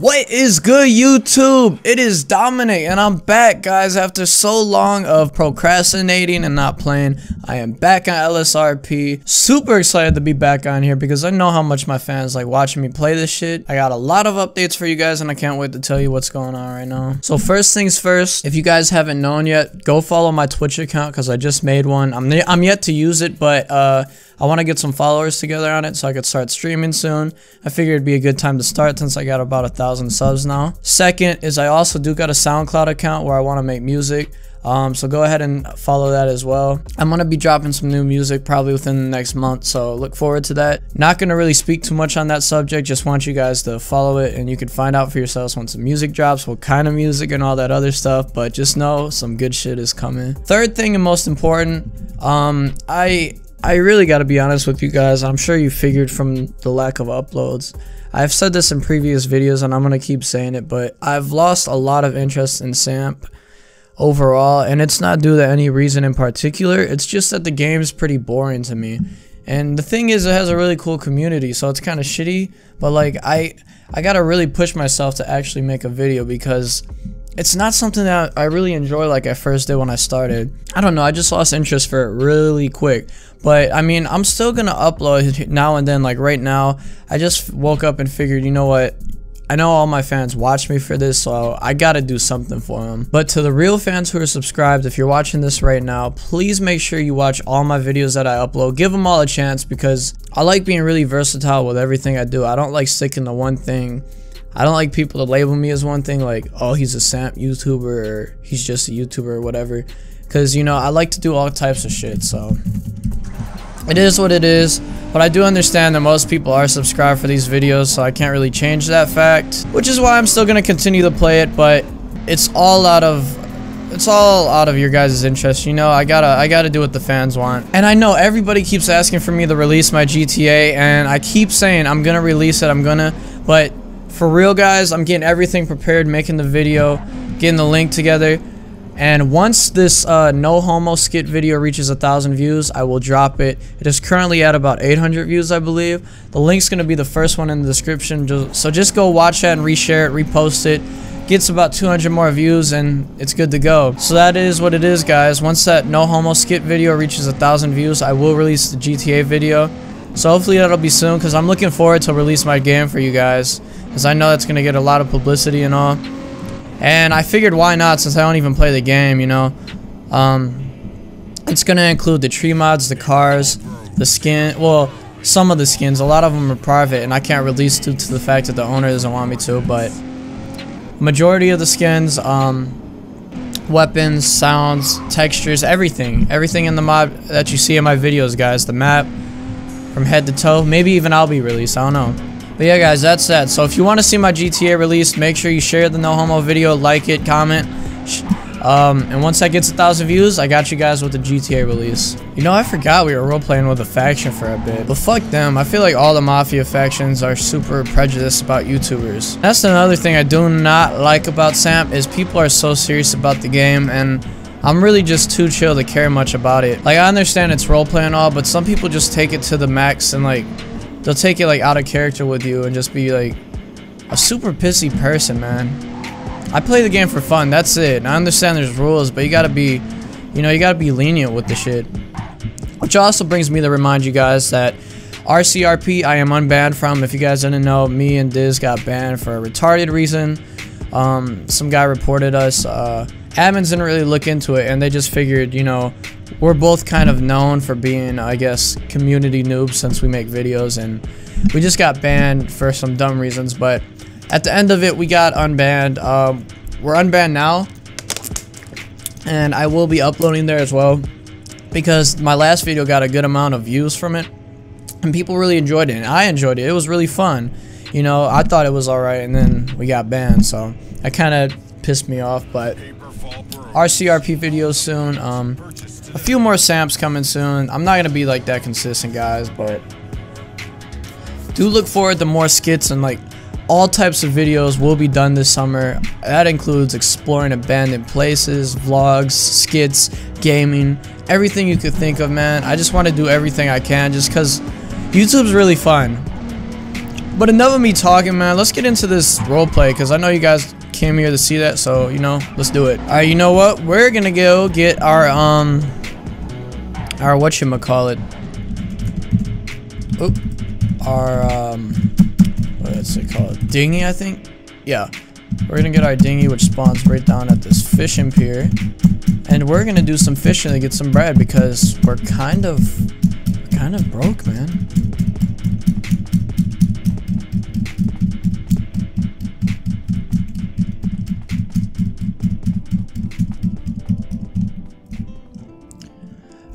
What is good, YouTube? It is Dominic, and I'm back, guys. After so long of procrastinating and not playing, I am back on LSRP. Super excited to be back on here because I know how much my fans like watching me play this shit. I got a lot of updates for you guys, and I can't wait to tell you what's going on right now. So first things first, if you guys haven't known yet, go follow my Twitch account because I just made one. I'm yet to use it, but I want to get some followers together on it so I could start streaming soon. I figured it'd be a good time to start since I got about 1,000 subs now. Second is I also do got a SoundCloud account where I want to make music. So go ahead and follow that as well. I'm going to be dropping some new music probably within the next month, so look forward to that. Not going to really speak too much on that subject, just want you guys to follow it, and you can find out for yourselves once the music drops, what kind of music and all that other stuff, but just know some good shit is coming. Third thing and most important, I really gotta be honest with you guys. I'm sure you figured from the lack of uploads. I've said this in previous videos and I'm gonna keep saying it, but I've lost a lot of interest in SAMP overall, and it's not due to any reason in particular. It's just that the game's pretty boring to me. And the thing is, it has a really cool community, so it's kind of shitty, but like I gotta really push myself to actually make a video because it's not something that I really enjoy like I first did when I started. I don't know, I just lost interest for it really quick. But I mean, I'm still gonna upload now and then. Like right now, I just woke up and figured, you know what? I know all my fans watch me for this, so I gotta do something for them. But to the real fans who are subscribed, if you're watching this right now, please make sure you watch all my videos that I upload. Give them all a chance because I like being really versatile with everything I do. I don't like sticking to one thing. I don't like people to label me as one thing, like, oh, he's a SAMP YouTuber, or he's just a YouTuber, or whatever. Because, you know, I like to do all types of shit, so it is what it is. But I do understand that most people are subscribed for these videos, so I can't really change that fact. Which is why I'm still going to continue to play it, but it's all out of your guys' interest, you know. I gotta do what the fans want. And I know everybody keeps asking for me to release my GTA, and I keep saying I'm going to release it, but for real, guys, I'm getting everything prepared, making the video, getting the link together, and once this no homo skit video reaches 1,000 views, I will drop it. It is currently at about 800 views, I believe. The link's gonna be the first one in the description, so just go watch that and reshare it, repost it. Gets about 200 more views and it's good to go. So that is what it is, guys. Once that no homo skit video reaches 1,000 views, I will release the GTA video. So hopefully that'll be soon because I'm looking forward to release my game for you guys because I know that's going to get a lot of publicity and all. And I figured why not since I don't even play the game, you know. It's going to include the tree mods, the cars, the skin, well, some of the skins. A lot of them are private and I can't release due to the fact that the owner doesn't want me to, but majority of the skins, weapons, sounds, textures, everything in the mod that you see in my videos, guys, the map, from head to toe. Maybe even I'll be released, I don't know. But yeah, guys, that's that. So if you want to see my GTA released, make sure you share the no homo video, like it, comment, and once that gets 1,000 views, I got you guys with the GTA release. You know, I forgot we were role playing with a faction for a bit, but fuck them. I feel like all the mafia factions are super prejudiced about YouTubers. That's another thing I do not like about SAMP is people are so serious about the game, and I'm really just too chill to care much about it. Like, I understand it's roleplay and all, but some people just take it to the max and, like, they'll take it, like, out of character with you and just be, like, a super pissy person, man. I play the game for fun, that's it. And I understand there's rules, but you gotta be, you know, you gotta be lenient with the shit. Which also brings me to remind you guys that RCRP I am unbanned from. If you guys didn't know, me and Dizz got banned for a retarded reason. Some guy reported us, admins didn't really look into it and they just figured, you know, we're both kind of known for being, I guess, community noobs since we make videos, and we just got banned for some dumb reasons, but at the end of it we got unbanned. We're unbanned now and I will be uploading there as well because my last video got a good amount of views from it and people really enjoyed it and I enjoyed it. It was really fun. You know, I thought it was alright and then we got banned, so that kind of pissed me off, but RCRP videos soon, a few more SAMPs coming soon. I'm not going to be like that consistent, guys, but do look forward to more skits and like all types of videos will be done this summer. That includes exploring abandoned places, vlogs, skits, gaming, everything you could think of, man. I just want to do everything I can just because YouTube's really fun. But enough of me talking, man. Let's get into this roleplay, because I know you guys came here to see that, so, you know, let's do it. Alright, you know what? We're gonna go get our whatchamacallit. Oop. Our what's it called? Dinghy, I think? Yeah. We're gonna get our dinghy, which spawns right down at this fishing pier. And we're gonna do some fishing to get some bread, because we're kind of broke, man.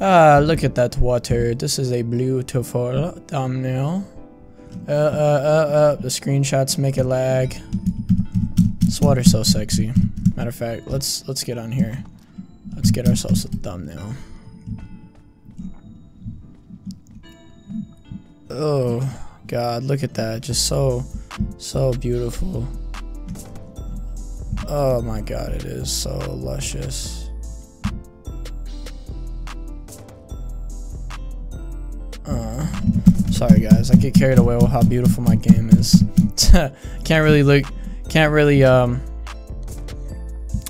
Ah, look at that water. This is a beautiful thumbnail. The screenshots make it lag. This water's so sexy. Matter of fact, let's get on here. Let's get ourselves a thumbnail. Oh God, look at that. Just so beautiful. Oh my God, it is so luscious. Sorry guys, I get carried away with how beautiful my game is. Can't really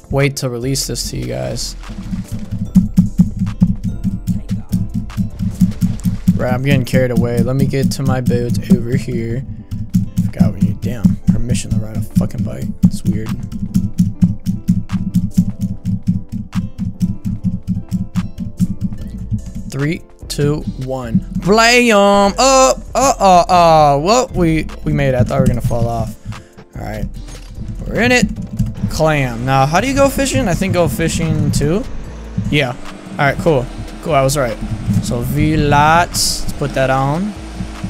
wait to release this to you guys. Right, I'm getting carried away. Let me get to my boat over here. I forgot we need, damn, permission to ride a fucking bike. It's weird. Three, 2, 1. Blam! Up! Well, we made it. I thought we were gonna fall off. Alright. We're in it. Clam. Now, how do you go fishing? I think go fishing too. Yeah. Alright, cool. Cool, I was right. So, V-Lots. Let's put that on.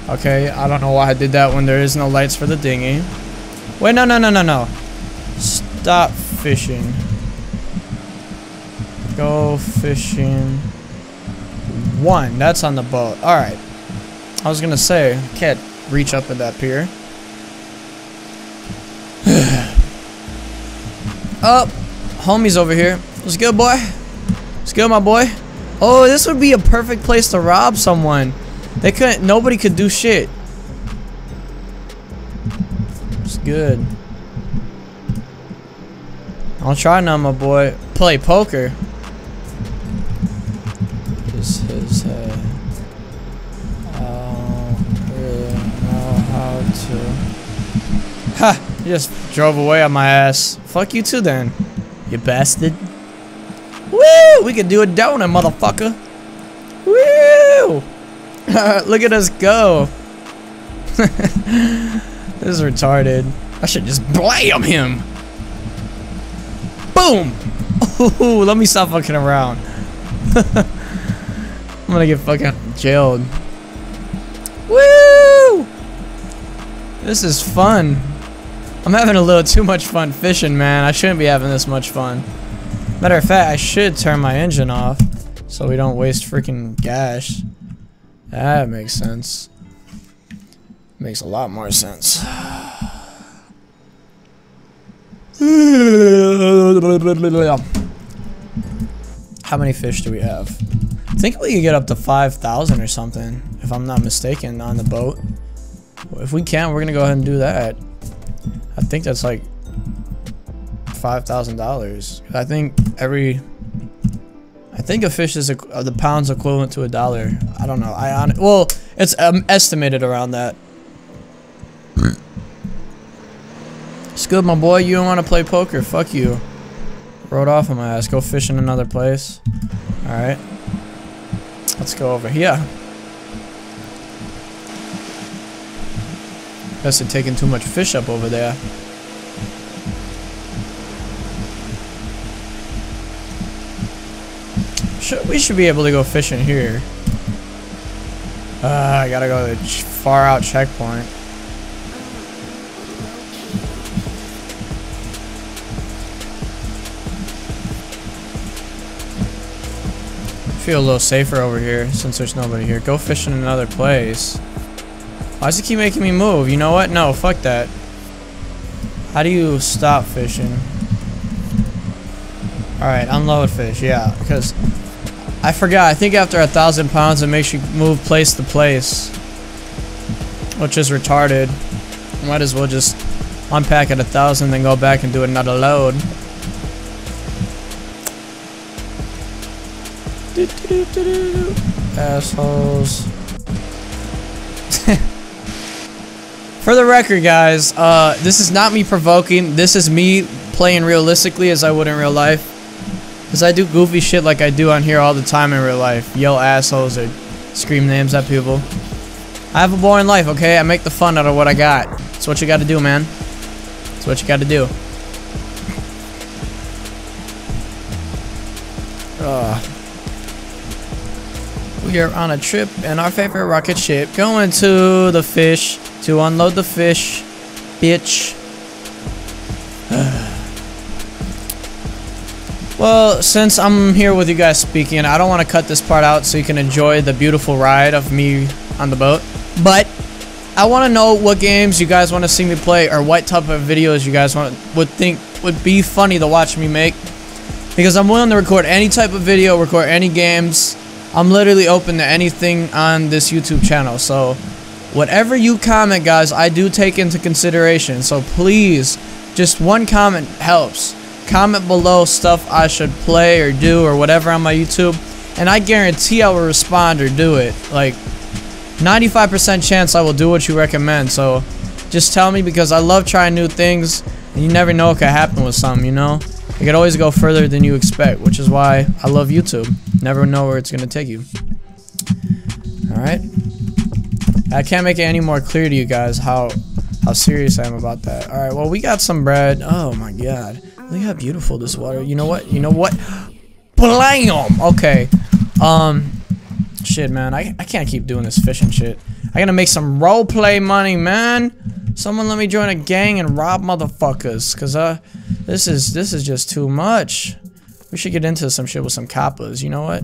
Okay, I don't know why I did that when there is no lights for the dinghy. Wait, no. Stop fishing. Go fishing. 1, that's on the boat. Alright. I was gonna say, can't reach up at that pier. Up. Homie's over here. What's good, boy? What's good, my boy? Oh, this would be a perfect place to rob someone. They couldn't, nobody could do shit. It's good. I'll try now, my boy. Play poker. His head. I don't really know how to. Ha! You just drove away on my ass. Fuck you too, then. You bastard. Woo! We could do a donut, motherfucker. Woo! Look at us go. This is retarded. I should just blam him. Boom! Oh, let me stop fucking around. I'm gonna get fucking jailed. Woo! This is fun. I'm having a little too much fun fishing, man. I shouldn't be having this much fun. Matter of fact, I should turn my engine off so we don't waste freaking gas. That makes sense. Makes a lot more sense. How many fish do we have? I think we could get up to 5,000 or something, if I'm not mistaken, on the boat. If we can, we're gonna go ahead and do that. I think that's like $5,000. I think a fish is the pound's equivalent to $1. I don't know. Well, it's estimated around that. It's good, my boy. You don't want to play poker? Fuck you. Rode off on my ass. Go fish in another place. All right. Let's go over here. Must have taken too much fish up over there. We should be able to go fishing here. I gotta go to the far out checkpoint. Feel a little safer over here since there's nobody here. Go fish in another place. Why does it keep making me move? You know what? No, fuck that. How do you stop fishing? Alright, unload fish. Yeah, because I forgot. I think after 1,000 pounds it makes you move place to place, which is retarded. Might as well just unpack at 1,000, then go back and do another load. Assholes. For the record, guys, this is not me provoking. This is me playing realistically as I would in real life. Because I do goofy shit like I do on here all the time in real life. Yell assholes or scream names at people. I have a boring life, okay? I make the fun out of what I got. That's what you gotta do, man. That's what you gotta do. We are on a trip in our favorite rocket ship. Going to the fish to unload the fish, bitch. Well, since I'm here with you guys speaking, I don't want to cut this part out so you can enjoy the beautiful ride of me on the boat. But I want to know what games you guys want to see me play, or what type of videos you guys would think would be funny to watch me make. Because I'm willing to record any type of video, record any games. I'm literally open to anything on this YouTube channel. So whatever you comment, guys, I do take into consideration. So please, just one comment helps. Comment below stuff I should play or do or whatever on my YouTube, and I guarantee I will respond or do it. Like 95% chance I will do what you recommend. So just tell me, because I love trying new things, and you never know what could happen with something, you know? You could always go further than you expect, which is why I love YouTube. Never know where it's gonna take you. Alright? I can't make it any more clear to you guys how serious I am about that. Alright, well, we got some bread. Oh my god. Look how beautiful this water. You know what? You know what? Blam! Okay. Shit, man. I can't keep doing this fishing shit. I gotta make some roleplay money, man. Someone let me join a gang and rob motherfuckers. Cause, this is just too much. We should get into some shit with some coppers. You know what?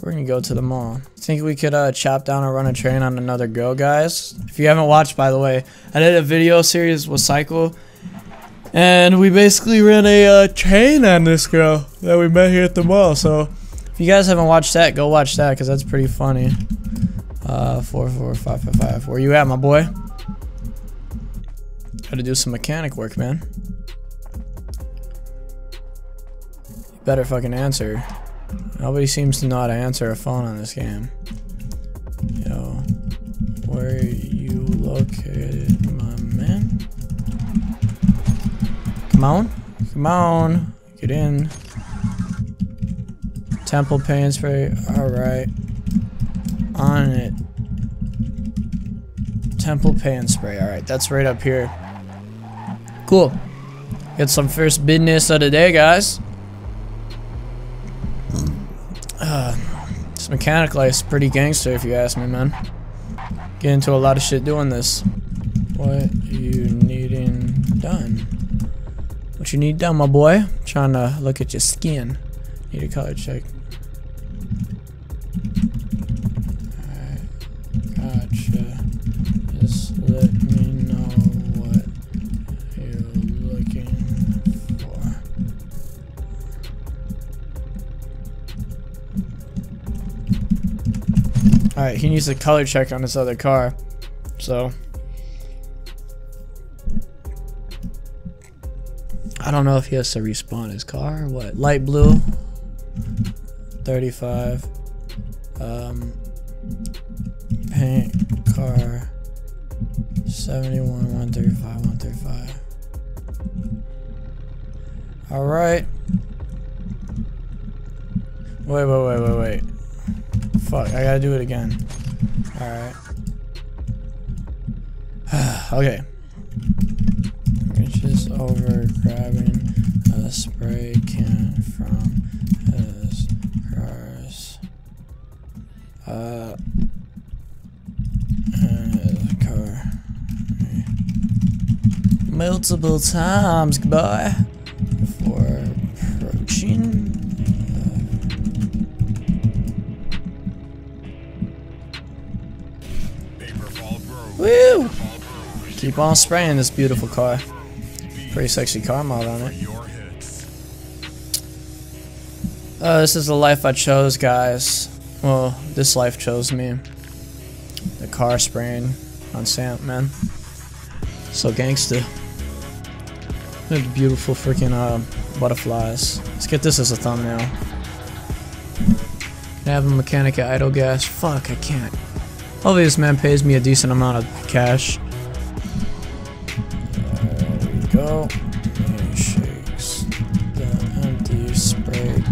We're gonna go to the mall. Think we could, chop down or run a train on another girl, guys? If you haven't watched, by the way, I did a video series with Cycle. And we basically ran a train on this girl that we met here at the mall. So if you guys haven't watched that, go watch that, because that's pretty funny. 44555. Where you at, my boy? Gotta do some mechanic work, man. You better fucking answer. Nobody seems to know how to answer a phone on this game. Yo, where you located, my man? Come on, come on, get in. Temple pain spray, alright. On it. Temple pain spray, alright, that's right up here. Cool. Get some first business of the day, guys. This mechanic life's pretty gangster if you ask me, man. Get into a lot of shit doing this. What you needing done? What you need done, my boy? I'm trying to look at your skin. Need a color check. Alright, gotcha. Just let me know what you're looking for. Alright, he needs a color check on his other car. So I don't know if he has to respawn his car or what. Light blue. 35. Paint car. 71, 135, 135. Alright. Wait. Fuck, I gotta do it again. Alright. Okay. Reaches over, grabbing a spray can from his car's car. Multiple times, boy. Before approaching. Woo! Keep on spraying this beautiful car. Pretty sexy car mod on it. This is the life I chose, guys. Well, this life chose me. The car spraying on SAMP, man. So gangster. Look at the beautiful freaking butterflies. Let's get this as a thumbnail. Can I have a mechanic at idle gas? Fuck, I can't. Hopefully this man pays me a decent amount of cash. There we go. Shakes the empty spray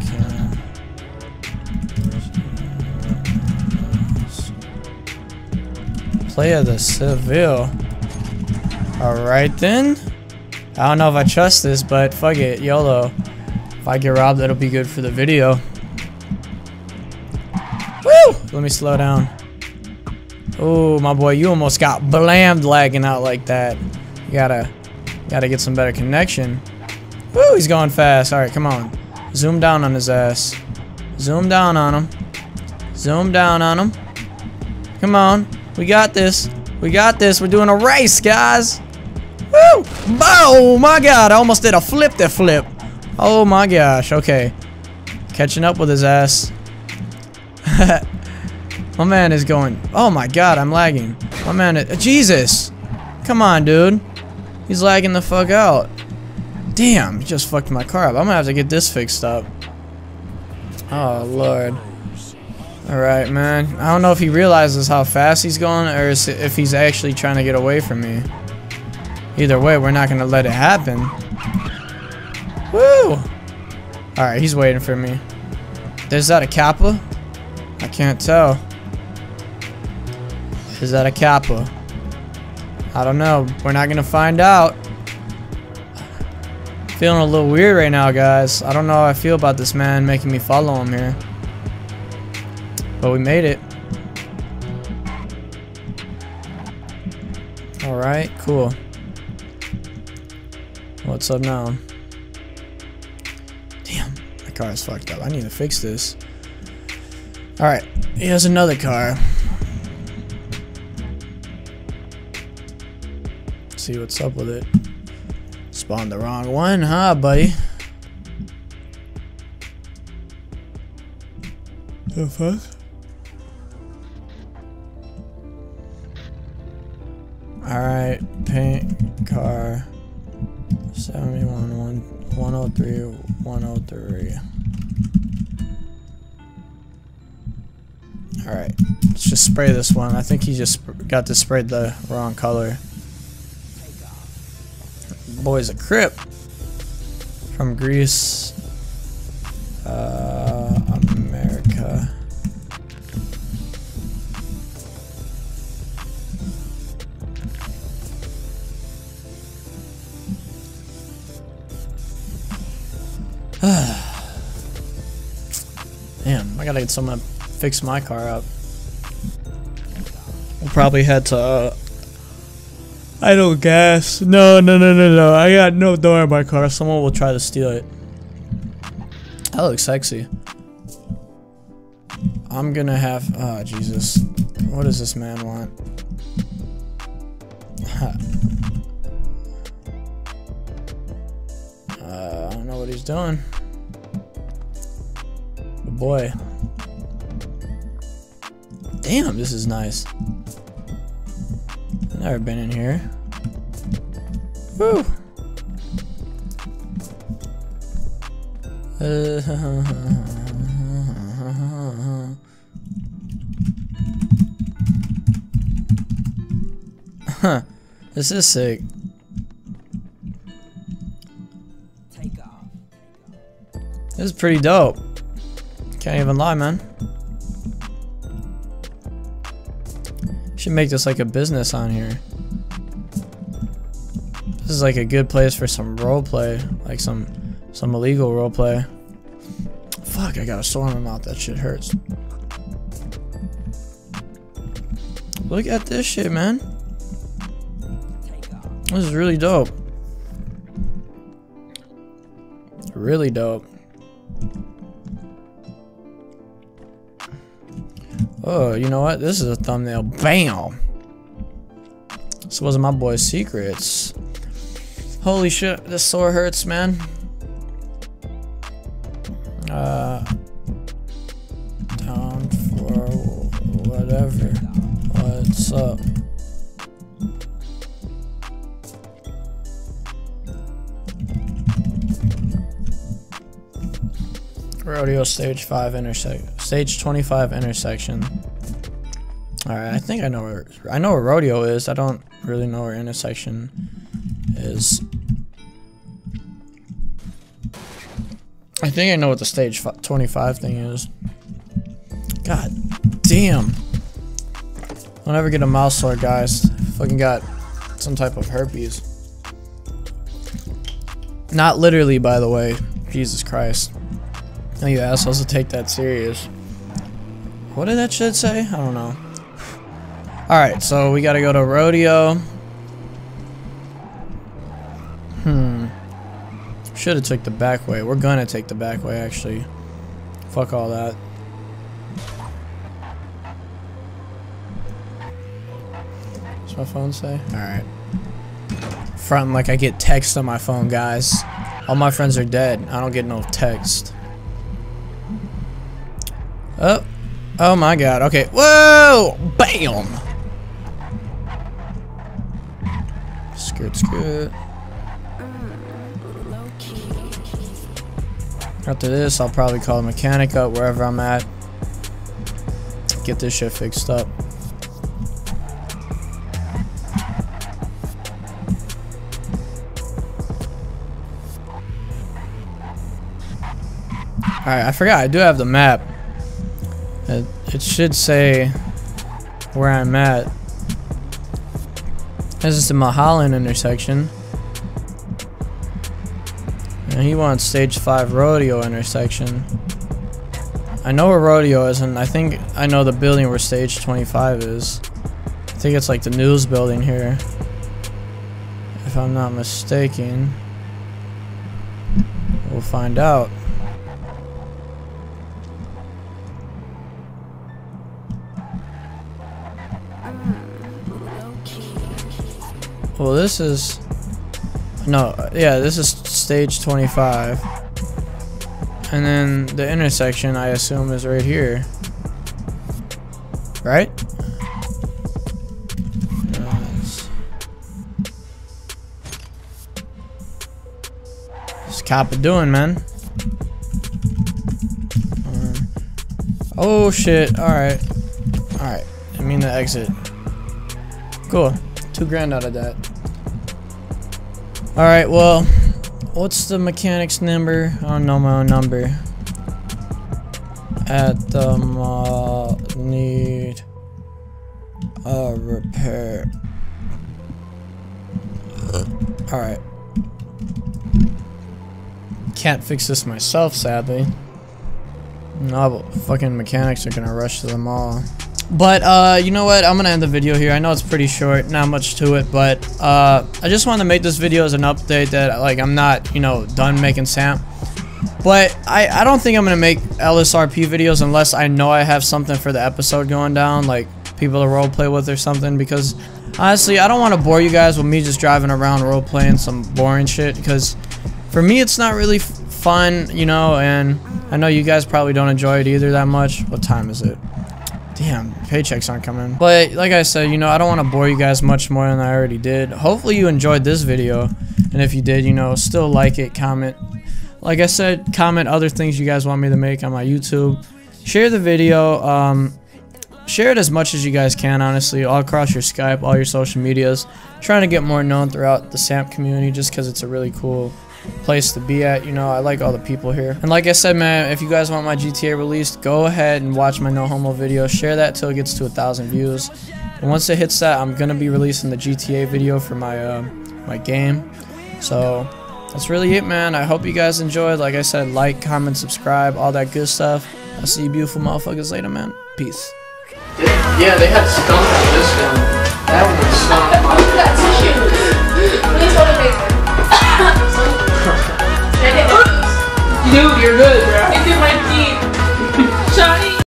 can. Play of the Seville. Alright then. I don't know if I trust this, but fuck it, YOLO. If I get robbed, that'll be good for the video. Woo! Let me slow down. Oh, my boy, you almost got blammed lagging out like that. You gotta get some better connection. Woo, he's going fast. All right, come on. Zoom down on his ass. Zoom down on him. Zoom down on him. Come on. We got this. We got this. We're doing a race, guys. Woo! Oh, my God. I almost did a flip. Oh, my gosh. Okay. Catching up with his ass. My man is going. Oh, my God. I'm lagging. My man is... Jesus. Come on, dude. He's lagging the fuck out. Damn. He just fucked my car up. I'm going to have to get this fixed up. Oh, Lord. Alright, man. I don't know if he realizes how fast he's going or if he's actually trying to get away from me. Either way, we're not going to let it happen. Woo! Alright, he's waiting for me. Is that a kappa? I can't tell. Is that a kappa? I don't know. We're not going to find out. Feeling a little weird right now, guys. I don't know how I feel about this man making me follow him here. But we made it. Alright, cool. What's up now? Damn, my car is fucked up. I need to fix this. Alright, here's another car. Let's see what's up with it. Spawned the wrong one, huh, buddy? The fuck? Alright, paint car. 71 103 103. All right, let's just spray this one. I think he just got to spray the wrong color. Boy's a crip from Greece, America. Damn, I gotta get someone to fix my car up. I probably had to idle gas. No, I got no door in my car. Someone will try to steal it. That looks sexy. I'm gonna have... Oh, Jesus. What does this man want? I don't know what he's doing. But boy. Damn, this is nice. I've never been in here. Woo! Huh. This is sick. Take off. This is pretty dope. Can't even lie, man. Should make this like a business on here. This is like a good place for some roleplay, like some illegal roleplay. Fuck, I got a sore in my mouth. That shit hurts. Look at this shit, man. This is really dope. Really dope. Oh, you know what? This is a thumbnail. Bam! This wasn't my boy's secrets. Holy shit, this sore hurts, man. Down for whatever. What's up? Rodeo stage 5 intersection. Stage 25 intersection. Alright, I think I know where rodeo is. I don't really know where intersection is. I think I know what the stage 25 thing is. God damn. I'll never get a mouse sword, guys. Fucking got some type of herpes. Not literally, by the way. Jesus Christ. Now you assholes will take that serious. What did that shit say? I don't know. Alright, so we gotta go to rodeo. Should have took the back way. We're gonna take the back way, actually. Fuck all that. What's my phone say? Alright. Frontin' like I get text on my phone, guys. All my friends are dead. I don't get no text. Oh. Oh my god. Okay. Whoa! Bam! Skirt, skirt. After this, I'll probably call the mechanic up wherever I'm at. Get this shit fixed up. Alright, I forgot. I do have the map. It should say where I'm at. This is the Mulholland intersection. And he wants stage 5 rodeo intersection. I know where rodeo is, and I think I know the building where stage 25 is. I think it's like the news building here, if I'm not mistaken. We'll find out. Well, this is... No, yeah, this is stage 25. And then the intersection, I assume, is right here. Right? Nice. What's cop doing, man? Oh, shit. Alright. Alright. I mean the exit. Cool. $2,000 out of that. Alright, well, what's the mechanic's number? I don't know my own number. At the mall, need a repair. Alright. Can't fix this myself, sadly. No, but fucking mechanics are gonna rush to the mall. But, you know what? I'm gonna end the video here. I know it's pretty short, not much to it, but, I just wanted to make this video as an update that, like, I'm not, you know, done making SAMP. But, I don't think I'm gonna make LSRP videos unless I know I have something for the episode going down, like, people to roleplay with or something, because, honestly, I don't want to bore you guys with me just driving around roleplaying some boring shit, because, for me, it's not really fun, you know, and I know you guys probably don't enjoy it either that much. What time is it? Damn, paychecks aren't coming. But like I said, you know, I don't want to bore you guys much more than I already did. Hopefully you enjoyed this video, and if you did, you know, still like it, comment. Like I said, comment other things you guys want me to make on my YouTube. Share the video. Share it as much as you guys can, honestly, all across your Skype, all your social medias. I'm trying to get more known throughout the SAMP community just because it's a really cool place to be at. You know, I like all the people here, and like I said, man, if you guys want my GTA released, go ahead and watch my no homo video. Share that till it gets to 1,000 views, and once it hits that, I'm gonna be releasing the GTA video for my my game. So that's really it, man. I hope you guys enjoyed. Like I said, like, comment, subscribe, all that good stuff. I'll see you beautiful motherfuckers later, man. Peace. Yeah, they had stunk on this one. That one stunk.